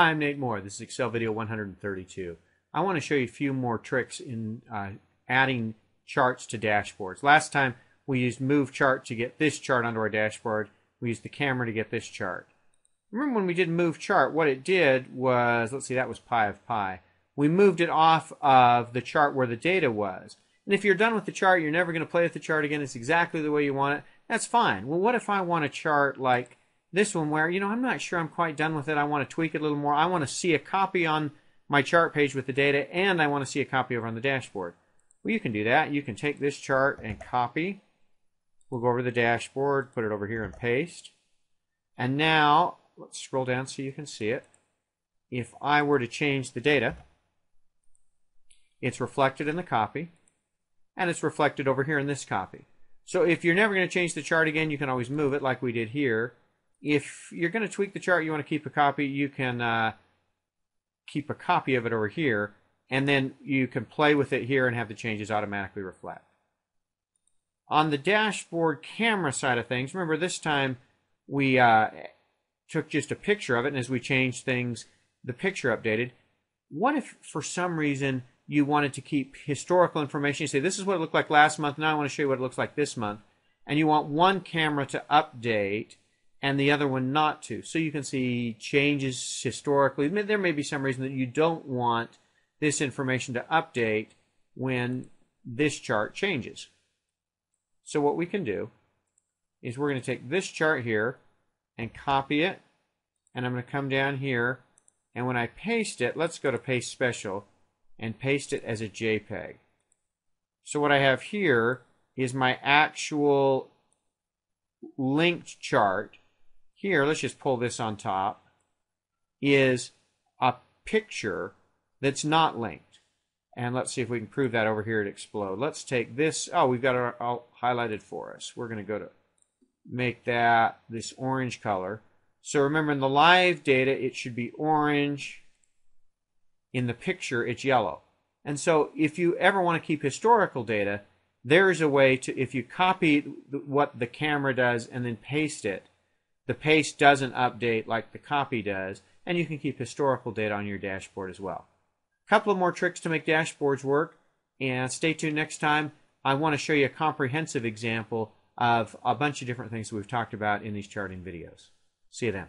Hi, I'm Nate Moore. This is Excel Video 132. I want to show you a few more tricks in adding charts to dashboards. Last time we used Move Chart to get this chart onto our dashboard. We used the camera to get this chart. Remember when we did Move Chart, what it did was, let's see, that was Pie of Pie. We moved it off of the chart where the data was. And if you're done with the chart, you're never going to play with the chart again. It's exactly the way you want it. That's fine. Well, what if I want a chart like this one where, you know, I'm not sure I'm quite done with it. I want to tweak it a little more. I want to see a copy on my chart page with the data, and I want to see a copy over on the dashboard. Well, you can do that. You can take this chart and copy. We'll go over to the dashboard, put it over here and paste. And now, let's scroll down so you can see it. If I were to change the data, it's reflected in the copy, and it's reflected over here in this copy. So if you're never going to change the chart again, you can always move it like we did here. If you're going to tweak the chart, you want to keep a copy, you can keep a copy of it over here, and then you can play with it here and have the changes automatically reflect. On the dashboard camera side of things, remember this time we took just a picture of it, and as we changed things, the picture updated. What if for some reason you wanted to keep historical information? You say, this is what it looked like last month, now I want to show you what it looks like this month. And you want one camera to update and the other one not to. So you can see changes historically. There may be some reason that you don't want this information to update when this chart changes. So what we can do is we're going to take this chart here and copy it, and I'm going to come down here, and when I paste it, let's go to Paste Special and paste it as a JPEG. So what I have here is my actual linked chart. Here, let's just pull this on top, is a picture that's not linked. And let's see if we can prove that over here at Explode. Let's take this, oh, we've got it all highlighted for us. We're going to go to make that this orange color. So remember, in the live data, it should be orange. In the picture, it's yellow. And so if you ever want to keep historical data, there is a way to, if you copy what the camera does and then paste it, the paste doesn't update like the copy does, and you can keep historical data on your dashboard as well. A couple of more tricks to make dashboards work, and stay tuned next time. I want to show you a comprehensive example of a bunch of different things that we've talked about in these charting videos. See you then.